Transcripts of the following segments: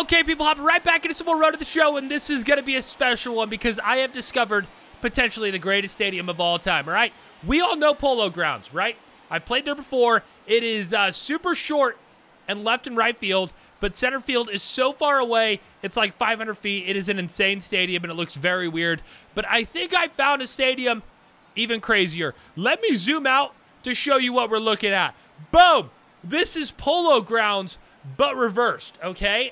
Okay, people, hopping right back into some more Road to the Show, and this is going to be a special one because I have discovered potentially the greatest stadium of all time, all right? We all know Polo Grounds, right? I've played there before. It is super short and left and right field, but center field is so far away, it's like 500 feet. It is an insane stadium, and it looks very weird, but I think I found a stadium even crazier. Let me zoom out to show you what we're looking at. Boom! This is Polo Grounds, but reversed, okay?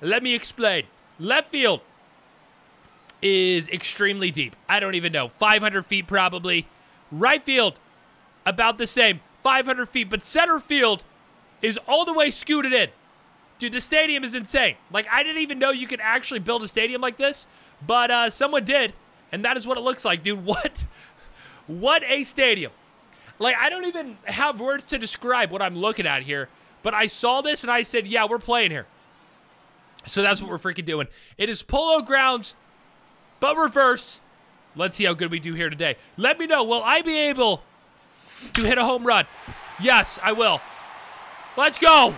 Let me explain. Left field is extremely deep. I don't even know. 500 feet probably. Right field, about the same. 500 feet. But center field is all the way scooted in. Dude, the stadium is insane. Like, I didn't even know you could actually build a stadium like this, but someone did, and that is what it looks like. Dude, what a stadium. Like, I don't even have words to describe what I'm looking at here, but I saw this, and I said, yeah, we're playing here. So that's what we're freaking doing. It is Polo Grounds, but reversed. Let's see how good we do here today. Let me know, will I be able to hit a home run? Yes, I will. Let's go.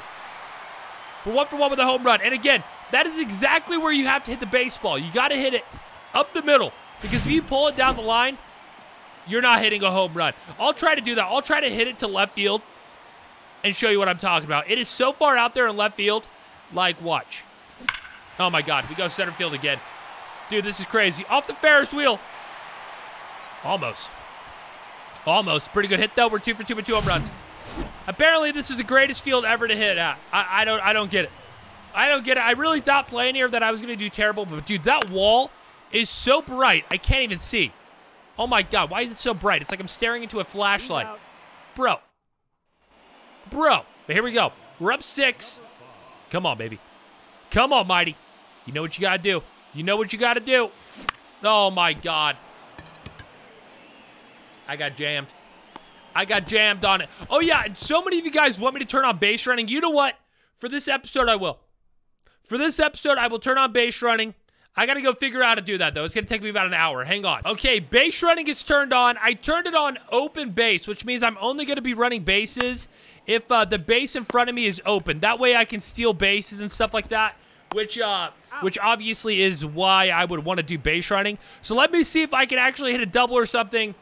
We're 1 for 1 with a home run. And again, that is exactly where you have to hit the baseball. You got to hit it up the middle, because if you pull it down the line, you're not hitting a home run. I'll try to do that. I'll try to hit it to left field and show you what I'm talking about. It is so far out there in left field. Like, watch. Oh, my God. We go center field again. Dude, this is crazy. Off the Ferris wheel. Almost. Almost. Pretty good hit, though. We're 2 for 2 with 2 home runs. Apparently, this is the greatest field ever to hit at. I don't get it. I don't get it. I really thought playing here that I was going to do terrible, but, dude, that wall is so bright. I can't even see. Oh, my God. Why is it so bright? It's like I'm staring into a flashlight. Bro. But here we go. We're up 6. Come on, baby. Come on, Mighty. You know what you got to do. Oh, my God. I got jammed. On it. Oh, yeah, and so many of you guys want me to turn on base running. You know what? For this episode, I will. For this episode, I will turn on base running. I got to go figure out how to do that, though. It's going to take me about an hour. Hang on. Okay, base running is turned on. I turned it on open base, which means I'm only going to be running bases if the base in front of me is open. That way I can steal bases and stuff like that, which obviously is why I would want to do base running. So let me see if I can actually hit a double or something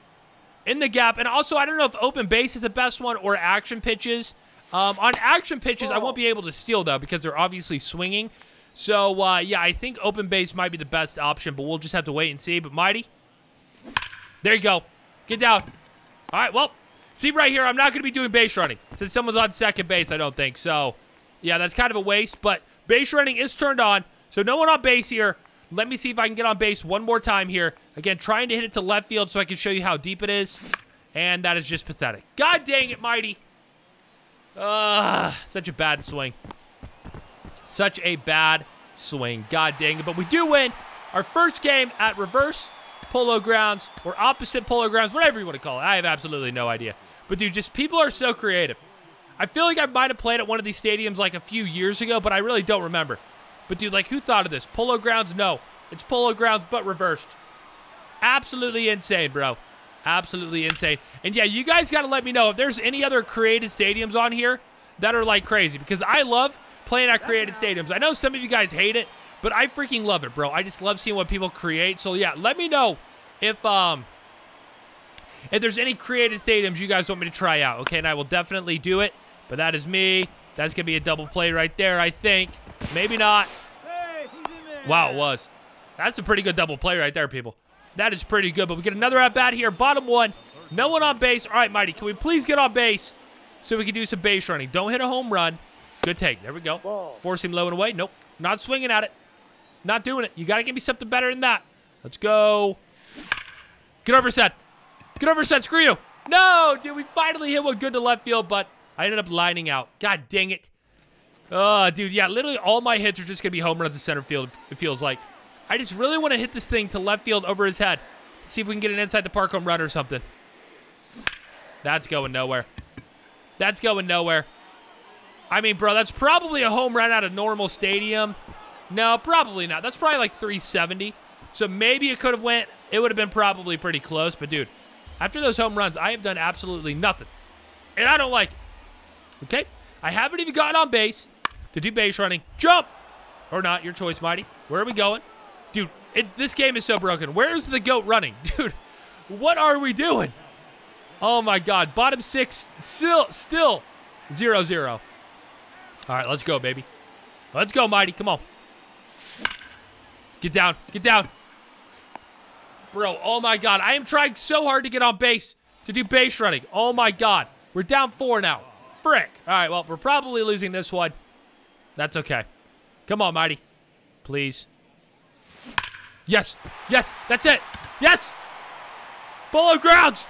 in the gap. And also, I don't know if open base is the best one or action pitches. On action pitches, I won't be able to steal, though, because they're obviously swinging. So, yeah, I think open base might be the best option, but we'll just have to wait and see. But, Mighty, there you go. Get down. All right, well, see right here, I'm not going to be doing base running since someone's on second base, I don't think. So, yeah, that's kind of a waste, but base running is turned on, so no one on base here. Let me see if I can get on base one more time here. Again, trying to hit it to left field so I can show you how deep it is, and that is just pathetic. God dang it, Mighty. Such a bad swing. Such a bad swing. God dang it. But we do win our first game at reverse Polo Grounds or opposite Polo Grounds, whatever you want to call it. I have absolutely no idea. But, dude, just people are so creative. I feel like I might have played at one of these stadiums like a few years ago, but I really don't remember. But, dude, like, who thought of this? Polo Grounds? No. It's Polo Grounds, but reversed. Absolutely insane, bro. Absolutely insane. And, yeah, you guys got to let me know if there's any other created stadiums on here that are, like, crazy, because I love playing at created stadiums. I know some of you guys hate it, but I freaking love it, bro. I just love seeing what people create. So, yeah, let me know if there's any created stadiums you guys want me to try out, okay? And I will definitely do it, but that is me. That's going to be a double play right there, I think. Maybe not. Wow, it was. That's a pretty good double play right there, people. That is pretty good, but we get another at-bat here. Bottom one. No one on base. All right, Mighty, can we please get on base so we can do some base running? Don't hit a home run. Good take. There we go. Ball. Force him low and away. Nope. Not swinging at it. Not doing it. You got to give me something better than that. Let's go. Get over set. Get over set. Screw you. No, dude. We finally hit one good to left field, but I ended up lining out. God dang it. Dude, yeah, literally all my hits are just going to be home runs to center field, it feels like. I just really want to hit this thing to left field over his head. See if we can get an inside the park home run or something. That's going nowhere. That's going nowhere. I mean, bro, that's probably a home run out of normal stadium. No, probably not. That's probably like 370. So maybe it could have went. It would have been probably pretty close. But, dude, after those home runs, I have done absolutely nothing. And I don't like it. Okay? I haven't even gotten on base to do base running. Jump! Or not, your choice, Mighty. Where are we going? Dude, this game is so broken. Where's the GOAT running? Dude, what are we doing? Oh, my God. Bottom six, still 0-0. All right, let's go, baby. Let's go, Mighty. Come on. Get down. Get down. Bro, oh, my God. I am trying so hard to get on base, to do base running. Oh, my God. We're down 4 now. Frick. All right, well, we're probably losing this one. That's okay. Come on, Mighty. Please. Yes. Yes. That's it. Yes. Polo Grounds.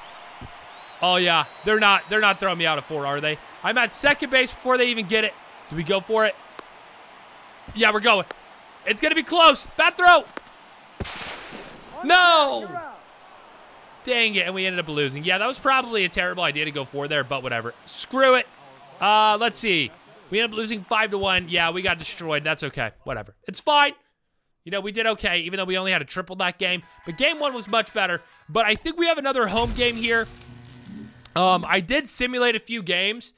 Oh, yeah. They're not throwing me out at 4, are they? I'm at second base before they even get it. Do we go for it? Yeah, we're going. It's going to be close. Bat throw. No. Dang it, and we ended up losing. Yeah, that was probably a terrible idea to go for there, but whatever. Screw it. Let's see. We ended up losing 5-1. Yeah, we got destroyed. That's okay. Whatever. It's fine. You know, we did okay, even though we only had a triple that game. But game 1 was much better. But I think we have another home game here. I did simulate a few games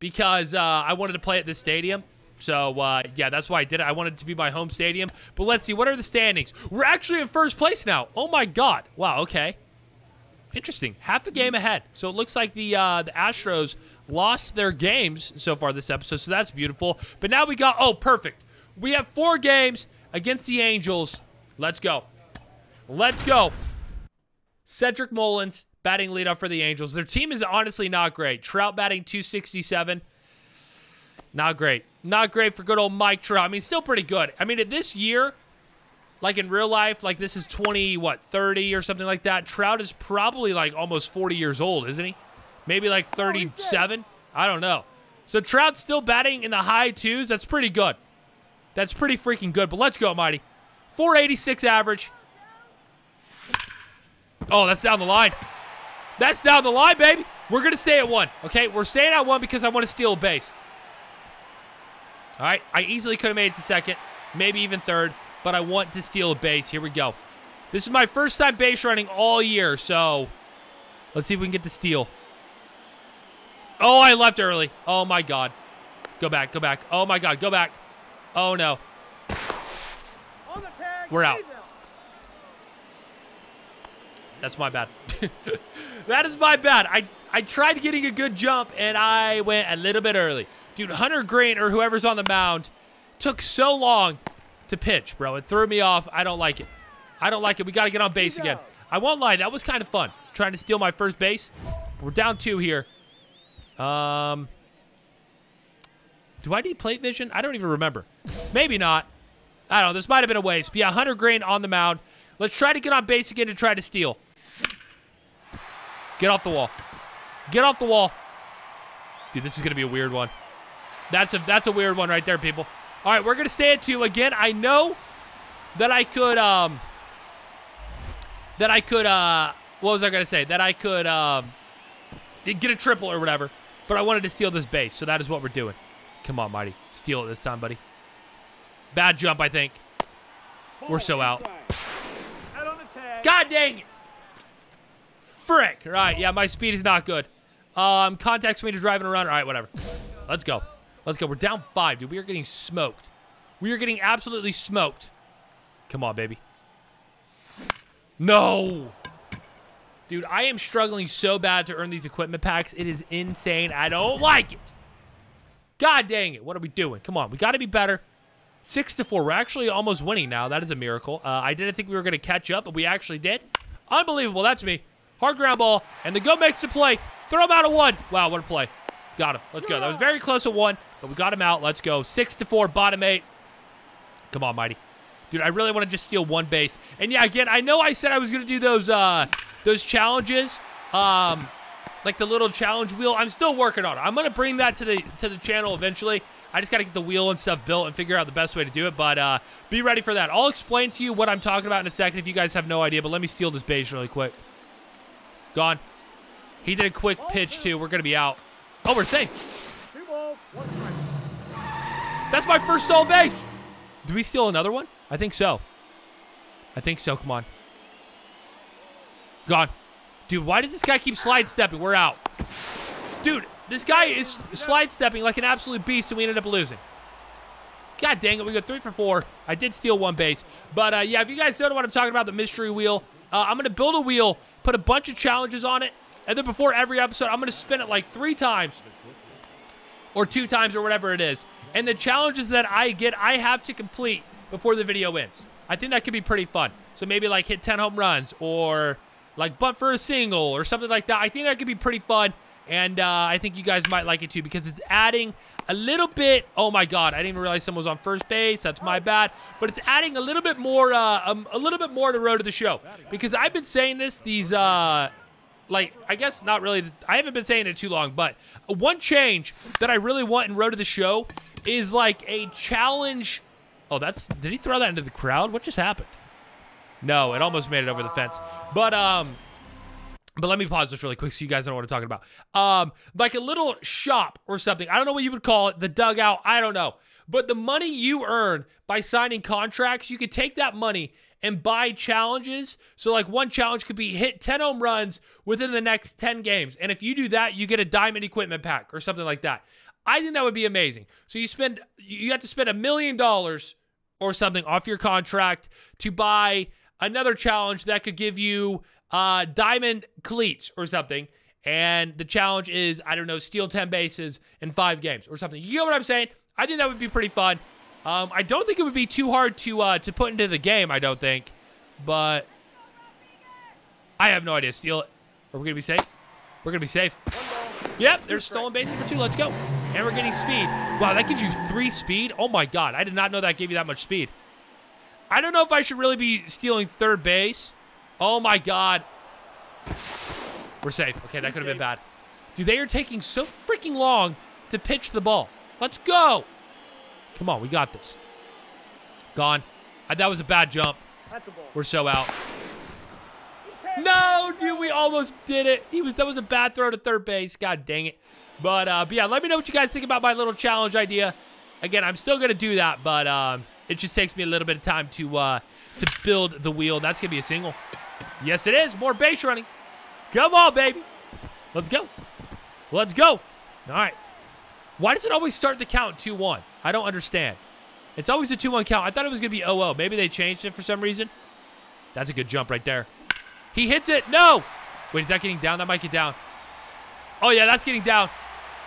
because I wanted to play at this stadium. So, yeah, that's why I did it. I wanted it to be my home stadium. But let's see. What are the standings? We're actually in first place now. Oh, my God. Wow, okay. Interesting. Half a game ahead. So it looks like the Astros lost their games so far this episode, so that's beautiful. But now we got... Oh, perfect. We have 4 games against the Angels. Let's go. Let's go. Cedric Mullins batting leadoff for the Angels. Their team is honestly not great. Trout batting .267. Not great. Not great for good old Mike Trout. I mean, still pretty good. I mean, this year... Like in real life, like this is 30 or something like that. Trout is probably like almost 40 years old, isn't he? Maybe like 37? I don't know. So Trout's still batting in the high 2s. That's pretty good. That's pretty freaking good. But let's go, Mighty. 486 average. Oh, that's down the line. That's down the line, baby. We're going to stay at 1, okay? We're staying at 1 because I want to steal a base. All right. I easily could have made it to second, maybe even third. But I want to steal a base. Here we go. This is my first time base running all year, so let's see if we can get the steal. Oh, I left early. Oh, my God. Go back, go back. Oh, my God, go back. Oh, no. We're out. That's my bad. That is my bad. I tried getting a good jump, and I went a little bit early. Dude, Hunter Greene, or whoever's on the mound, took so long to pitch, bro. It threw me off. I don't like it. I don't like it. We got to get on base again. I won't lie. That was kind of fun, trying to steal my first base. We're down 2 here. Do I need plate vision? I don't even remember. Maybe not. I don't know. This might have been a waste. But yeah, Hunter Greene on the mound. Let's try to get on base again to try to steal. Get off the wall. Get off the wall. Dude, this is going to be a weird one. That's a weird one right there, people. All right, we're going to stay at 2 again. I know that I could, what was I going to say? That I could get a triple or whatever, but I wanted to steal this base, so that is what we're doing. Come on, Mighty. Steal it this time, buddy. Bad jump, I think. We're so out. God dang it. Frick. All right, yeah, my speed is not good. Contacts me to drive and run. All right, whatever. Let's go. Let's go. We're down 5, dude. We are getting smoked. We are getting absolutely smoked. Come on, baby. No. Dude, I am struggling so bad to earn these equipment packs. It is insane. I don't like it. God dang it. What are we doing? Come on. We got to be better. 6-4. We're actually almost winning now. That is a miracle. I didn't think we were going to catch up, but we actually did. Unbelievable. That's me. Hard ground ball. And the GOAT makes the play. Throw him out of 1. Wow, what a play. Got him. Let's go. That was very close at 1, but we got him out. Let's go. 6-4, bottom 8. Come on, Mighty. Dude, I really want to just steal 1 base. And, yeah, again, I know I said I was going to do those challenges, like the little challenge wheel. I'm still working on it. I'm going to bring that to the channel eventually. I just got to get the wheel and stuff built and figure out the best way to do it, but be ready for that. I'll explain to you what I'm talking about in a second if you guys have no idea, but let me steal this base really quick. Gone. He did a quick pitch, too. We're going to be out. Oh, we're safe. That's my first stolen base. Do we steal another one? I think so. I think so. Come on. Gone. Dude, why does this guy keep slide-stepping? We're out. Dude, this guy is slide-stepping like an absolute beast, and we ended up losing. God dang it, we go 3 for 4. I did steal one base. But, yeah, if you guys don't know what I'm talking about, the mystery wheel, I'm going to build a wheel, put a bunch of challenges on it, and then before every episode, I'm going to spin it like 3 times or 2 times or whatever it is. And the challenges that I get, I have to complete before the video ends. I think that could be pretty fun. So maybe, like, hit 10 home runs or, like, bunt for a single or something like that. I think that could be pretty fun, and I think you guys might like it too because it's adding a little bit. Oh my God, I didn't even realize someone was on first base. That's my bad. But it's adding a little bit more, a little bit more to Road to the Show, because I've been saying this, these, like, I guess not really. I haven't been saying it too long, but one change that I really want in Road to the Show is like a challenge. Oh, that's, did he throw that into the crowd? What just happened? No, it almost made it over the fence. But let me pause this really quick so you guys know what I'm talking about. Like a little shop or something. I don't know what you would call it. The dugout. I don't know. But the money you earn by signing contracts, you could take that money and buy challenges. So, like, one challenge could be hit 10 home runs within the next 10 games. And if you do that, you get a diamond equipment pack or something like that. I think that would be amazing. So you have to spend $1 million or something off your contract to buy another challenge that could give you diamond cleats or something, and the challenge is, I don't know, steal 10 bases in 5 games or something. You know what I'm saying? I think that would be pretty fun. I don't think it would be too hard to put into the game, I don't think, but I have no idea. Steal it. Are we going to be safe? We're going to be safe. Yep, there's stolen base number 2. Let's go. And we're getting speed. Wow, that gives you 3 speed. Oh my God, I did not know that gave you that much speed. I don't know if I should really be stealing third base. Oh my God. We're safe. Okay, that could have been bad. Dude, they are taking so freaking long to pitch the ball. Let's go. Come on, we got this. Gone. That was a bad jump. We're so out. No, dude, we almost did it. That was a bad throw to third base. God dang it. But yeah, let me know what you guys think about my little challenge idea. Again, I'm still going to do that, but it just takes me a little bit of time to build the wheel. That's going to be a single. Yes, it is. More base running. Come on, baby. Let's go. Let's go. All right. Why does it always start the count 2-1? I don't understand. It's always a 2-1 count. I thought it was going to be 0-0. Maybe they changed it for some reason. That's a good jump right there. He hits it. No. Wait, is that getting down? That might get down. Oh, yeah, that's getting down.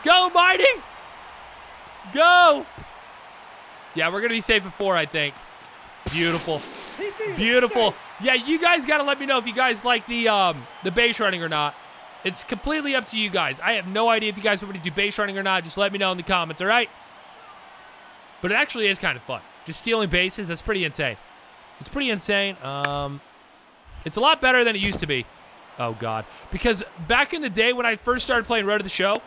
Go, Mighty. Go. Yeah, we're going to be safe at 4, I think. Beautiful. Beautiful. Yeah, you guys got to let me know if you guys like the base running or not. It's completely up to you guys. I have no idea if you guys want me to do base running or not. Just let me know in the comments, all right? But it actually is kind of fun. Just stealing bases, that's pretty insane. It's pretty insane. It's a lot better than it used to be. Oh, God. Because back in the day when I first started playing Road to the Show,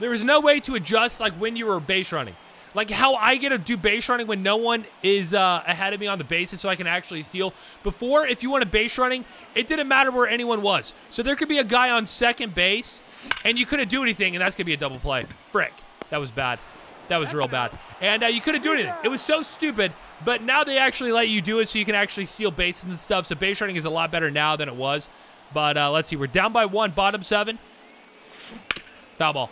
there was no way to adjust like when you were base running. Like how I get to do base running when no one is ahead of me on the bases so I can actually steal. Before, if you went to base running, it didn't matter where anyone was. So there could be a guy on second base, and you couldn't do anything, and that's going to be a double play. Frick. That was bad. That was real bad. And you couldn't do anything. It was so stupid, but now they actually let you do it so you can actually steal bases and stuff. So base running is a lot better now than it was. But let's see. We're down by 1, bottom 7. Foul ball.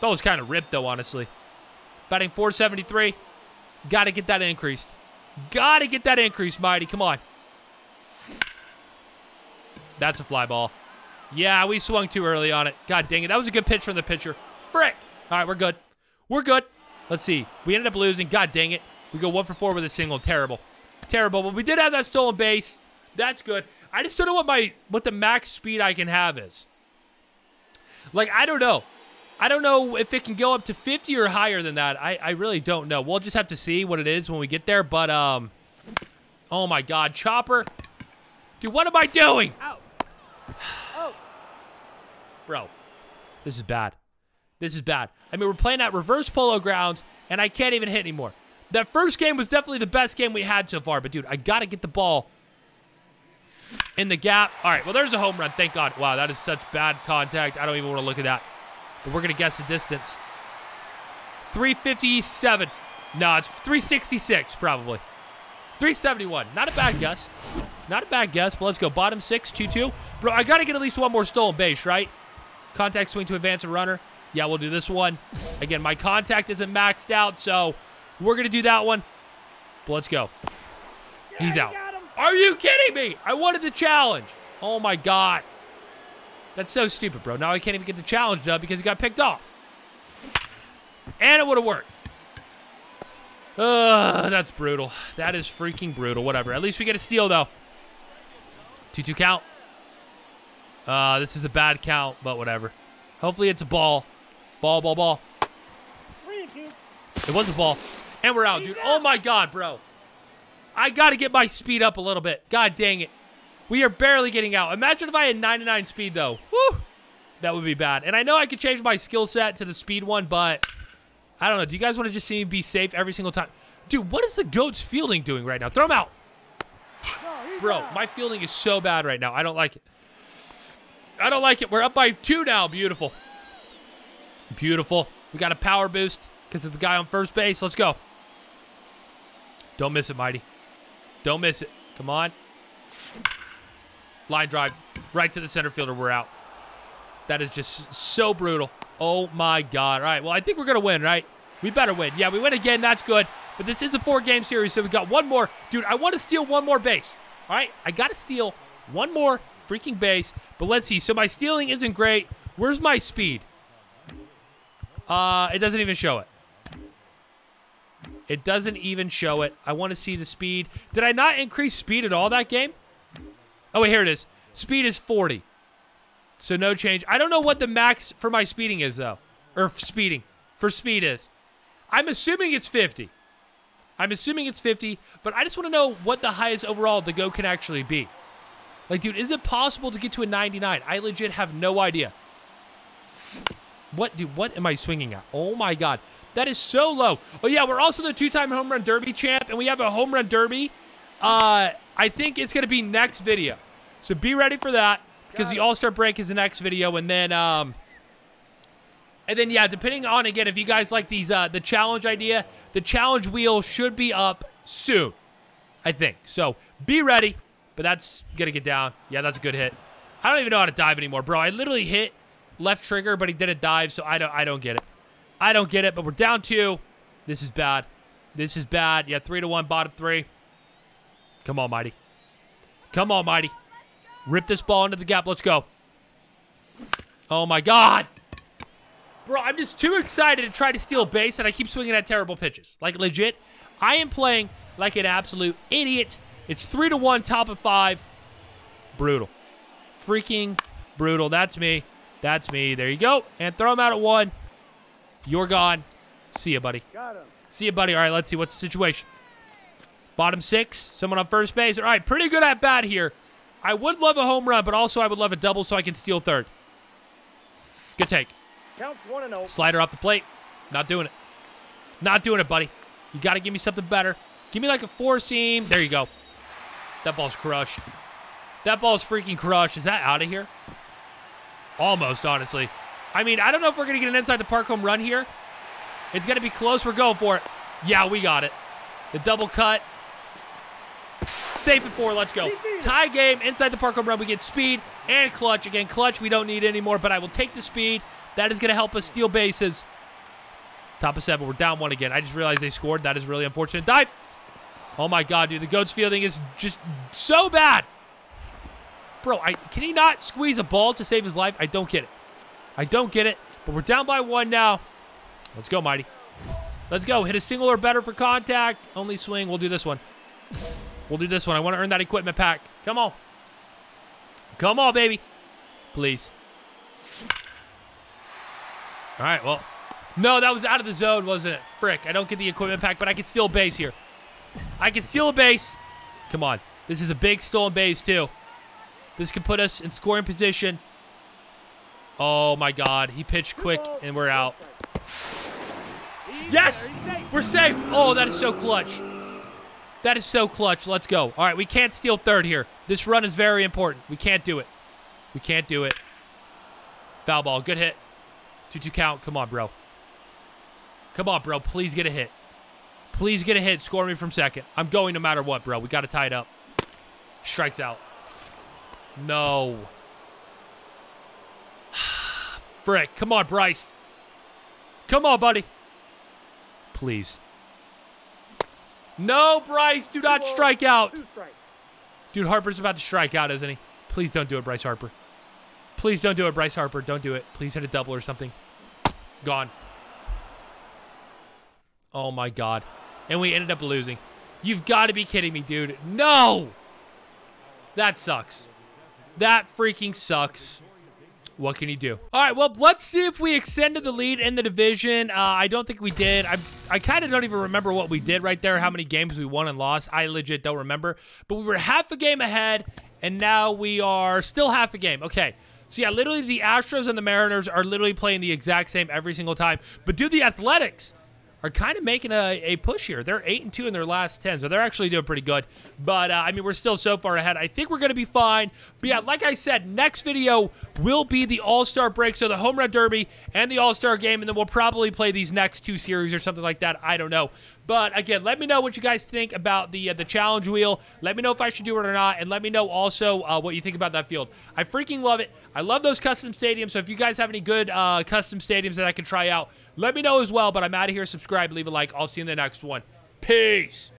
That was kind of ripped, though, honestly. Batting 473. Got to get that increased. Got to get that increased, Mighty. Come on. That's a fly ball. Yeah, we swung too early on it. God dang it. That was a good pitch from the pitcher. Frick. All right, we're good. We're good. Let's see. We ended up losing. God dang it. We go 1 for 4 with a single. Terrible. Terrible. But we did have that stolen base. That's good. I just don't know what the max speed I can have is. Like, I don't know. I don't know if it can go up to 50 or higher than that. I really don't know. We'll just have to see what it is when we get there. But, oh, my God. Chopper. Dude, what am I doing? Ow. Oh. Bro, this is bad. This is bad. I mean, we're playing at reverse Polo Grounds, and I can't even hit anymore. That first game was definitely the best game we had so far. But, dude, I got to get the ball in the gap. All right, well, there's a home run. Thank God. Wow, that is such bad contact. I don't even want to look at that. But we're going to guess the distance. 357. No, it's 366 probably. 371. Not a bad guess. Not a bad guess, but let's go. Bottom 6, 2-2. Bro, I got to get at least 1 more stolen base, right? Contact swing to advance a runner. Yeah, we'll do this one. Again, my contact isn't maxed out, so we're going to do that one. But let's go. He's out. Are you kidding me? I wanted the challenge. Oh, my God. That's so stupid, bro. Now I can't even get the challenge done because he got picked off. And it would have worked. That's brutal. That is freaking brutal. Whatever. At least we get a steal, though. 2-2 count. This is a bad count, but whatever. Hopefully it's a ball. Ball. It was a ball. And we're out, dude. Oh, my God, bro. I got to get my speed up a little bit. God dang it. We are barely getting out. Imagine if I had 99 speed, though. Woo! That would be bad. And I know I could change my skill set to the speed one, but I don't know. Do you guys want to just see me be safe every single time? Dude, what is the GOAT's fielding doing right now? Throw him out. Bro, my fielding is so bad right now. I don't like it. I don't like it. We're up by 2 now. Beautiful. Beautiful. We got a power boost because of the guy on first base. Let's go. Don't miss it, Mighty. Don't miss it. Come on. Line drive right to the center fielder. We're out. That is just so brutal. Oh, my God. All right, well, I think we're going to win, right? We better win. Yeah, we win again. That's good. But this is a 4-game series, so we got one more. Dude, I want to steal one more base. All right, I got to steal one more freaking base. But let's see. So my stealing isn't great. Where's my speed? It doesn't even show it. It doesn't even show it. I want to see the speed. Did I not increase speed at all that game? Oh, wait, here it is. Speed is 40. So no change. I don't know what the max for my speeding is, though. Or speeding. For speed is. I'm assuming it's 50. I'm assuming it's 50, but I just want to know what the highest overall the GOAT can actually be. Like, dude, is it possible to get to a 99? I legit have no idea. What, dude, what am I swinging at? Oh, my God. That is so low. Oh, yeah, we're also the 2-time Home Run Derby champ, and we have a Home Run Derby. I think it's going to be next video. So be ready for that because the All-Star break is the next video. And then, yeah, depending on, again, if you guys like these the challenge idea, the challenge wheel should be up soon, I think. So be ready, but that's going to get down. Yeah, that's a good hit. I don't even know how to dive anymore, bro. I literally hit left trigger, but he didn't dive, so I don't get it. I don't get it, but we're down 2. This is bad. This is bad. Yeah, 3-1, bottom 3. Come on, Mighty. Come on, Mighty. Rip this ball into the gap. Let's go. Oh, my God. Bro, I'm just too excited to try to steal base, and I keep swinging at terrible pitches. Like, legit, I am playing like an absolute idiot. It's 3-1, top of 5. Brutal. Freaking brutal. That's me. That's me. There you go. And throw him out at 1. You're gone. See ya, buddy. Got him. See ya, buddy. All right, let's see. What's the situation? Bottom 6. Someone on first base. All right, pretty good at bat here. I would love a home run, but also I would love a double so I can steal third. Good take. Count 1-0. Slider off the plate. Not doing it. Not doing it, buddy. You got to give me something better. Give me like a 4-seam. There you go. That ball's crushed. That ball's freaking crushed. Is that out of here? Almost, honestly. I mean, I don't know if we're going to get an inside the park home run here. It's going to be close. We're going for it. Yeah, we got it. The double cut. Safe at 4. Let's go. Tie game. Inside the park home run. We get speed and clutch. Again, clutch we don't need anymore, but I will take the speed. That is going to help us steal bases. Top of 7. We're down 1 again. I just realized they scored. That is really unfortunate. Dive. Oh, my God, dude. The GOAT's fielding is just so bad. Bro, can he not squeeze a ball to save his life? I don't get it. I don't get it, but we're down by 1 now. Let's go, Mighty. Let's go. Hit a single or better for contact. Only swing. We'll do this one. We'll do this one. I want to earn that equipment pack. Come on. Come on, baby. Please. All right, well. No, that was out of the zone, wasn't it? Frick, I don't get the equipment pack, but I can steal a base here. I can steal a base. Come on. This is a big stolen base, too. This could put us in scoring position. Oh, my God. He pitched quick, and we're out. Yes! We're safe! Oh, that is so clutch. That is so clutch. Let's go. All right, we can't steal third here. This run is very important. We can't do it. We can't do it. Foul ball. Good hit. 2-2 count. Come on, bro. Come on, bro. Please get a hit. Please get a hit. Score me from second. I'm going no matter what, bro. We got to tie it up. Strikes out. No. Frick. Come on, Bryce. Come on, buddy. Please. No, Bryce, do not strike out. Dude, Harper's about to strike out, isn't he? Please don't do it, Bryce Harper. Please don't do it, Bryce Harper. Don't do it. Please hit a double or something. Gone. Oh, my God. And we ended up losing. You've got to be kidding me, dude. No! That sucks. That freaking sucks. What can you do? All right, well, let's see if we extended the lead in the division. I don't think we did. I kind of don't even remember what we did right there, how many games we won and lost. I legit don't remember. But we were half a game ahead, and now we are still half a game. Okay, so yeah, literally the Astros and the Mariners are literally playing the exact same every single time. But, dude, the Athletics are kind of making a push here. They're 8-2 in their last 10, so they're actually doing pretty good. But, I mean, we're still so far ahead. I think we're going to be fine. But, yeah, like I said, next video will be the All-Star break, so the Home Run Derby and the All-Star game, and then we'll probably play these next two series or something like that. I don't know. But, again, let me know what you guys think about the challenge wheel. Let me know if I should do it or not, and let me know also what you think about that field. I freaking love it. I love those custom stadiums, so if you guys have any good custom stadiums that I can try out, let me know as well. But I'm out of here. Subscribe, leave a like. I'll see you in the next one. Peace.